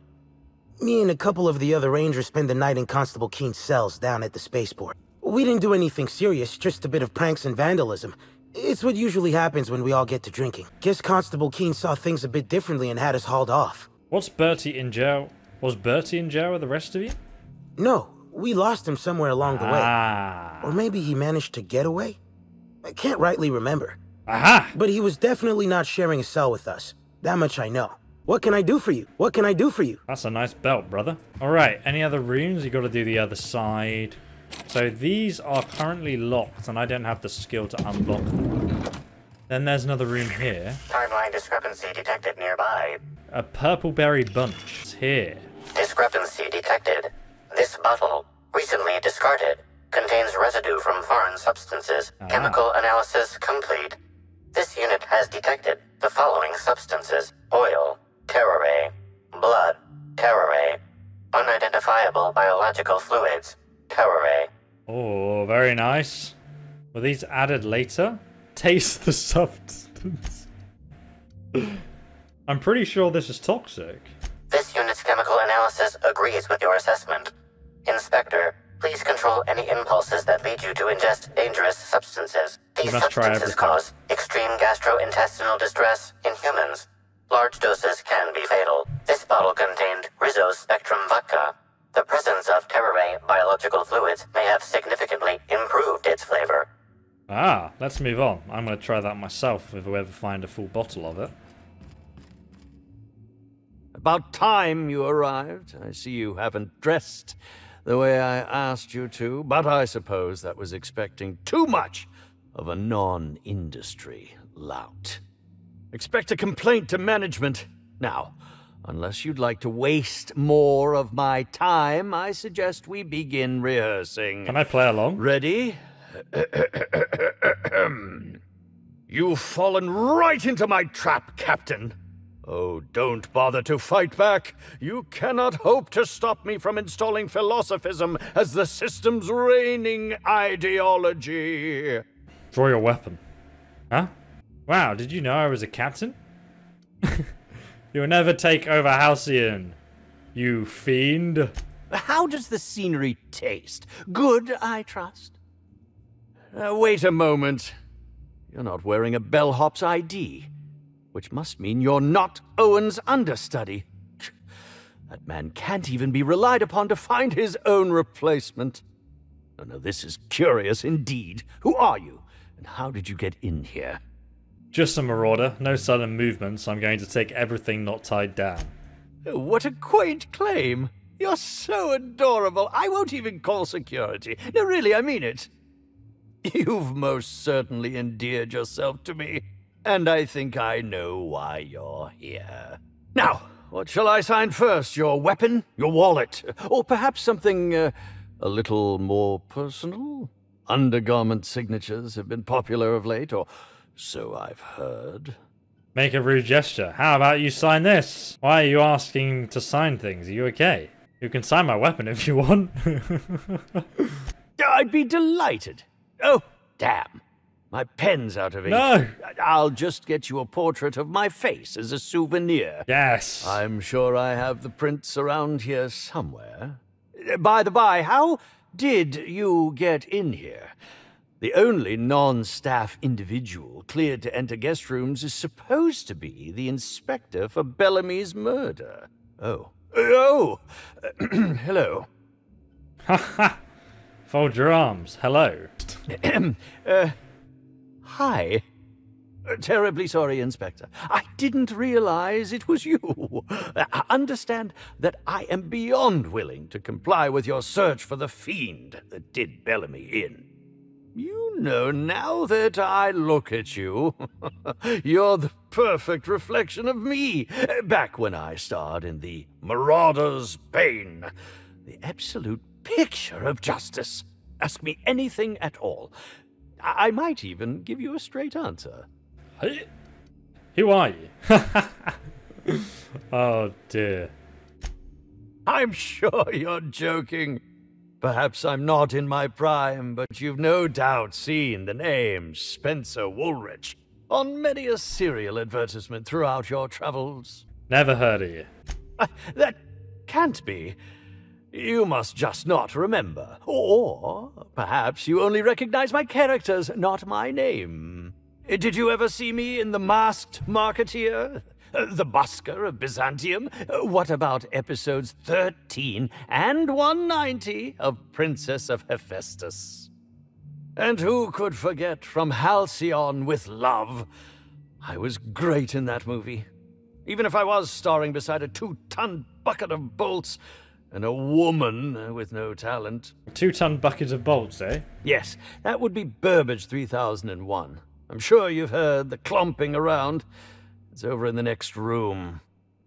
me and a couple of the other Rangers spent the night in Constable Keene's cells down at the spaceport. We didn't do anything serious, just a bit of pranks and vandalism. It's what usually happens when we all get to drinking. Guess Constable Keene saw things a bit differently and had us hauled off. Was Bertie in jail? Was Bertie in jail with the rest of you? No, we lost him somewhere along the way. Or maybe he managed to get away? I can't rightly remember. But he was definitely not sharing a cell with us. That much I know. What can I do for you? What can I do for you? That's a nice belt, brother. Alright, any other rooms? You gotta do the other side. So these are currently locked, and I don't have the skill to unlock them. Then there's another room here. Timeline discrepancy detected nearby. A Purpleberry bunch. It's here. Discrepancy detected. This bottle, recently discarded, contains residue from foreign substances. Chemical analysis complete. This unit has detected the following substances. Oil, terraray, blood, terraray, unidentifiable biological fluids, terraray. Oh, very nice. Were these added later? Taste the substance. I'm pretty sure this is toxic. This unit's chemical analysis agrees with your assessment. Inspector, please control any impulses that lead you to ingest dangerous substances. These substances cause extreme gastrointestinal distress in humans. Large doses can be fatal. This bottle contained Rizzo's Spectrum vodka. The presence of terraray biological fluids may have significantly improved its flavor. Ah, let's move on. I'm going to try that myself if we ever find a full bottle of it. About time you arrived. I see you haven't dressed the way I asked you to, but I suppose that was expecting too much of a non-industry lout. Expect a complaint to management. Now, unless you'd like to waste more of my time, I suggest we begin rehearsing. Can I play along? Ready? You've fallen right into my trap, Captain. Oh, don't bother to fight back. You cannot hope to stop me from installing philosophism as the system's reigning ideology. Draw your weapon. Huh? Wow, did you know I was a captain? You'll never take over Halcyon, you fiend. How does the scenery taste? Good, I trust? Wait a moment. You're not wearing a bellhop's ID, which must mean you're not Owen's understudy. That man can't even be relied upon to find his own replacement. Oh no, this is curious indeed. Who are you, and how did you get in here? Just a marauder, no sudden movements. I'm going to take everything not tied down. Oh, what a quaint claim. You're so adorable. I won't even call security. No, really, I mean it. You've most certainly endeared yourself to me, and I think I know why you're here. Now, what shall I sign first? Your weapon, your wallet, or perhaps something a little more personal? Undergarment signatures have been popular of late, or so I've heard. Make a rude gesture. How about you sign this? Why are you asking to sign things? Are you okay? You can sign my weapon if you want. I'd be delighted. Oh, damn. My pen's out of ink. No! I'll just get you a portrait of my face as a souvenir. Yes. I'm sure I have the prints around here somewhere. By the by, how did you get in here? The only non-staff individual cleared to enter guest rooms is supposed to be the inspector for Bellamy's murder. Oh. Oh! Hello. Ha ha! Fold your arms. Hello. Hi. Terribly sorry, Inspector. I didn't realize it was you. Understand that I am beyond willing to comply with your search for the fiend that did Bellamy in. You know, now that I look at you, you're the perfect reflection of me back when I starred in The Marauder's Bane. The absolute picture of justice. Ask me anything at all. I might even give you a straight answer. Hey, who are you? Oh dear. I'm sure you're joking. Perhaps I'm not in my prime, but you've no doubt seen the name Spencer Woolrich on many a serial advertisement throughout your travels. Never heard of you. That can't be. You must just not remember. Or perhaps you only recognize my characters, not my name. Did you ever see me in The Masked Marketeer? The Busker of Byzantium? What about episodes 13 and 190 of Princess of Hephaestus? And who could forget From Halcyon with Love? I was great in that movie. Even if I was starring beside a 2-ton bucket of bolts, and a woman with no talent. A 2-ton bucket of bolts, eh? Yes, that would be Burbage 3001. I'm sure you've heard the clomping around. It's over in the next room.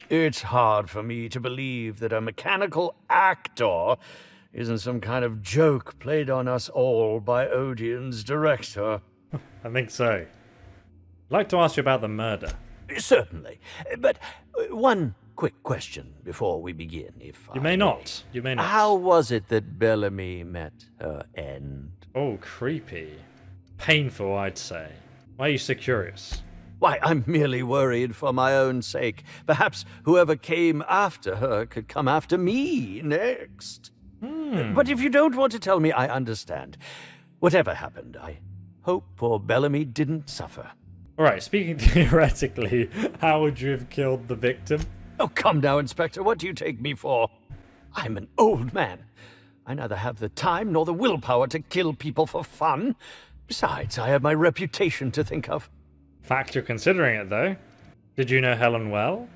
It's hard for me to believe that a mechanical actor isn't some kind of joke played on us all by Odeon's director. I think so. I'd like to ask you about the murder. Certainly, but one quick question before we begin, if you may. You may not. How was it that Bellamy met her end? Oh, creepy. Painful, I'd say. Why are you so curious? Why, I'm merely worried for my own sake. Perhaps whoever came after her could come after me next. But if you don't want to tell me, I understand. Whatever happened, I hope poor Bellamy didn't suffer. All right, speaking theoretically, how would you have killed the victim? Oh, come now, Inspector. What do you take me for? I'm an old man. I neither have the time nor the willpower to kill people for fun. Besides, I have my reputation to think of. Fact you're considering it, though. Did you know Helen well?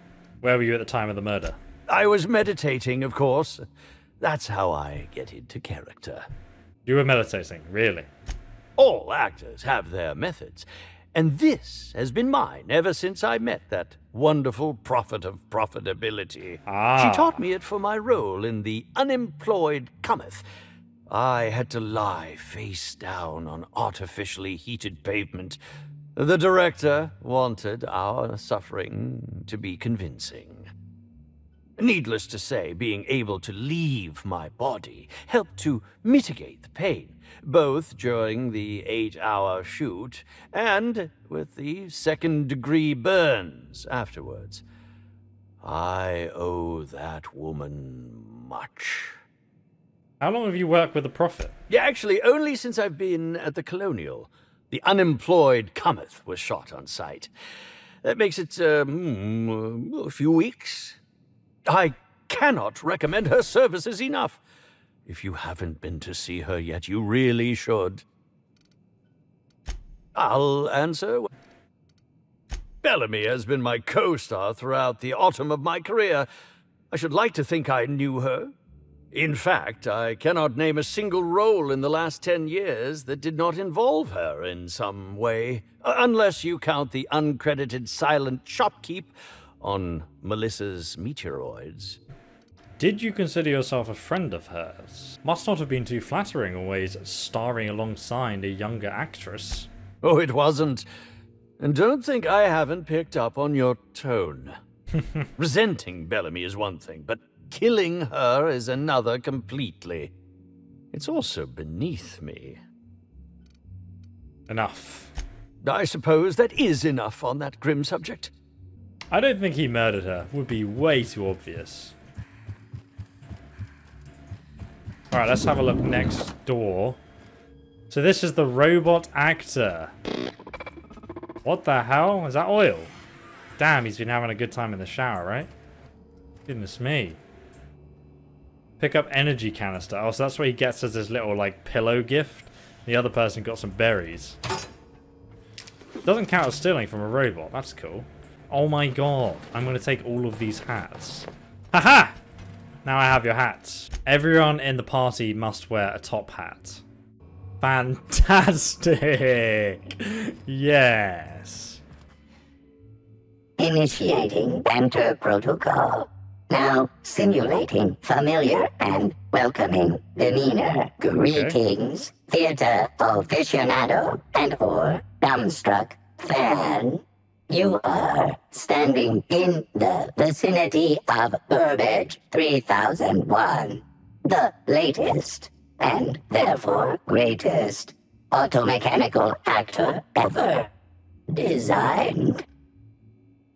Where were you at the time of the murder? I was meditating, of course. That's how I get into character. You were meditating, really? All actors have their methods. And this has been mine ever since I met that wonderful Prophet of Profitability. She taught me it for my role in The Unemployed Cometh. I had to lie face down on artificially heated pavement. The director wanted our suffering to be convincing. Needless to say, being able to leave my body helped to mitigate the pain, both during the 8-hour shoot and with the second-degree burns afterwards. I owe that woman much. How long have you worked with the Prophet? Yeah, actually, only since I've been at the Colonial. The Unemployed Cometh was shot on site. That makes it, a few weeks. I cannot recommend her services enough. If you haven't been to see her yet, you really should. I'll answer. Bellamy has been my co-star throughout the autumn of my career. I should like to think I knew her. In fact, I cannot name a single role in the last 10 years that did not involve her in some way, unless you count the uncredited silent shopkeep on Melissa's Meteoroids. Did you consider yourself a friend of hers? Must not have been too flattering always starring alongside a younger actress. Oh, it wasn't. And don't think I haven't picked up on your tone. Resenting Bellamy is one thing, but killing her is another completely. It's also beneath me. Enough. I suppose that is enough on that grim subject. I don't think he murdered her. Would be way too obvious. Alright, let's have a look next door. So this is the robot actor. What the hell? Is that oil? Damn, he's been having a good time in the shower, right? Goodness me. Pick up energy canister. Oh, so that's what he gets as his little, like, pillow gift. The other person got some berries. Doesn't count as stealing from a robot. That's cool. Oh my god. I'm going to take all of these hats. Haha! Now I have your hats. Everyone in the party must wear a top hat. Fantastic! Yes! Initiating banter protocol. Now, simulating familiar and welcoming demeanor. Greetings, theater aficionado and or dumbstruck fan. You are standing in the vicinity of Burbage 3001, the latest and therefore greatest automechanical actor ever designed.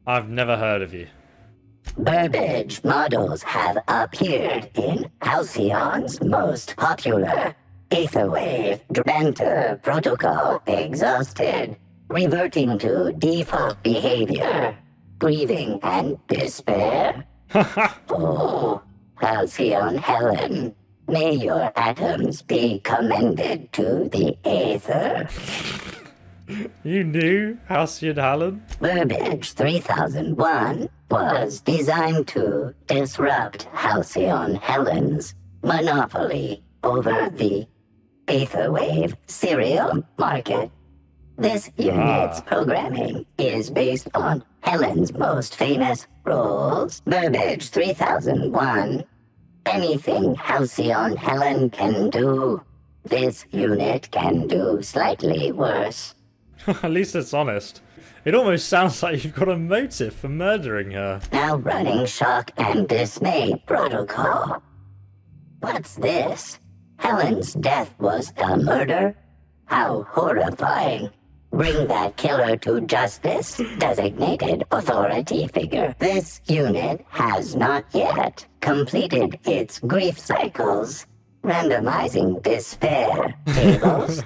I've never heard of you. Burbage models have appeared in Halcyon's most popular Aetherwave Banter protocol exhausted, reverting to default behavior, grieving and despair. Oh, Halcyon Helen, may your atoms be commended to the Aether. You knew Halcyon Helen? Burbage 3001 was designed to disrupt Halcyon Helen's monopoly over the Aetherwave cereal market. This unit's programming is based on Helen's most famous roles. Burbage 3001. Anything Halcyon Helen can do, this unit can do slightly worse. At least it's honest. It almost sounds like you've got a motive for murdering her. Now running shock and dismay protocol. What's this? Helen's death was a murder? How horrifying. Bring that killer to justice, designated authority figure. This unit has not yet completed its grief cycles. Randomizing despair tables.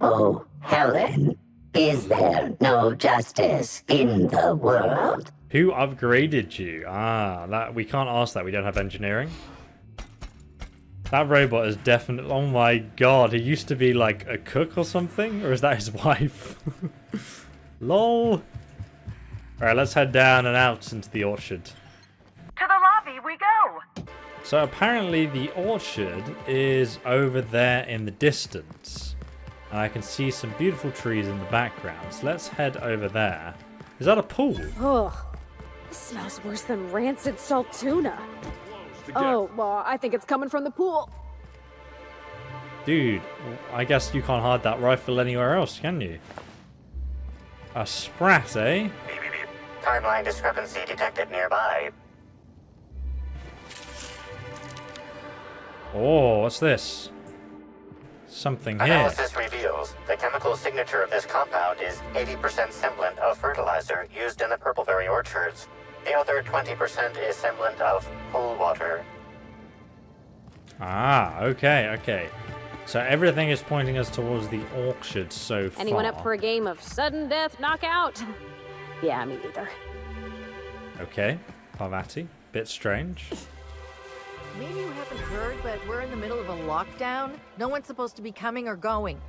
Oh, Helen. Is there no justice in the world? Who upgraded you? Ah, that we can't ask that. We don't have engineering. That robot is definitely... Oh my god, he used to be like a cook or something? Or is that his wife? Lol. Alright, let's head down and out into the orchard. To the lobby we go! So apparently the orchard is over there in the distance. And I can see some beautiful trees in the background. So let's head over there. Is that a pool? Ugh. This smells worse than rancid salt tuna. Oh, well, I think it's coming from the pool. Dude, I guess you can't hide that rifle anywhere else, can you? A sprat, eh? Timeline discrepancy detected nearby. Oh, what's this? Something here. Analysis reveals the chemical signature of this compound is 80% semblant of fertilizer used in the Purpleberry orchards. The other 20% is semblant of pool water. Ah, okay, okay. So everything is pointing us towards the orchard so far. Anyone up for a game of sudden death knockout? Yeah, me neither. Okay, Parvati, bit strange. Maybe you haven't heard, but we're in the middle of a lockdown. No one's supposed to be coming or going.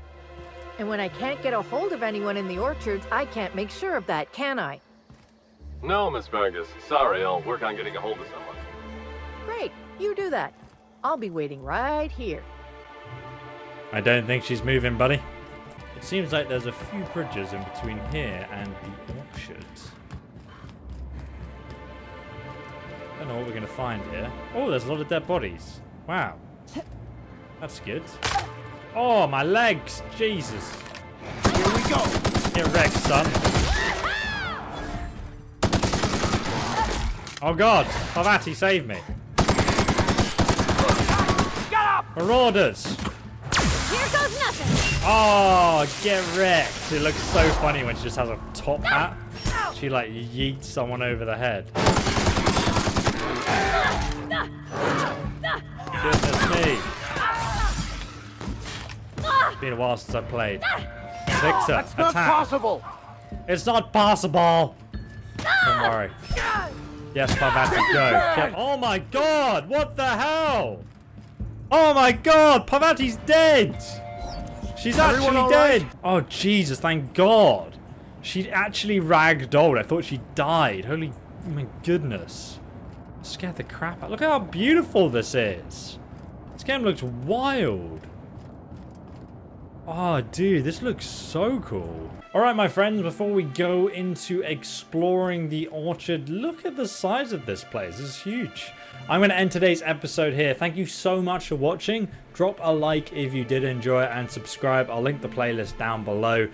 And when I can't get a hold of anyone in the orchards, I can't make sure of that, can I? No, Miss Vargas. Sorry, I'll work on getting a hold of someone. Great, you do that. I'll be waiting right here. I don't think she's moving, buddy. It seems like there's a few bridges in between here and the orchards. I don't know what we're going to find here. Oh, there's a lot of dead bodies. Wow. That's good. Oh, my legs. Jesus. Here we go. Get wrecked, son. Oh, God. Parvati, save me. Get up. Marauders. Here goes nothing. Oh, get wrecked. It looks so funny when she just has a top hat. She like yeets someone over the head. Goodness me. It's been a while since I played. Victor, attack. That's not possible. It's not possible. Don't worry. Yes, Parvati, go. Oh my God, what the hell? Oh my God, Parvati's dead! She's actually dead! Right? Oh Jesus, thank God! She actually ragdolled. I thought she died. Holy, oh my goodness. Scared the crap out. Look at how beautiful this is! This game looks wild. Oh dude, this looks so cool. Alright my friends, before we go into exploring the orchard, look at the size of this place. This is huge. I'm going to end today's episode here. Thank you so much for watching. Drop a like if you did enjoy it and subscribe. I'll link the playlist down below.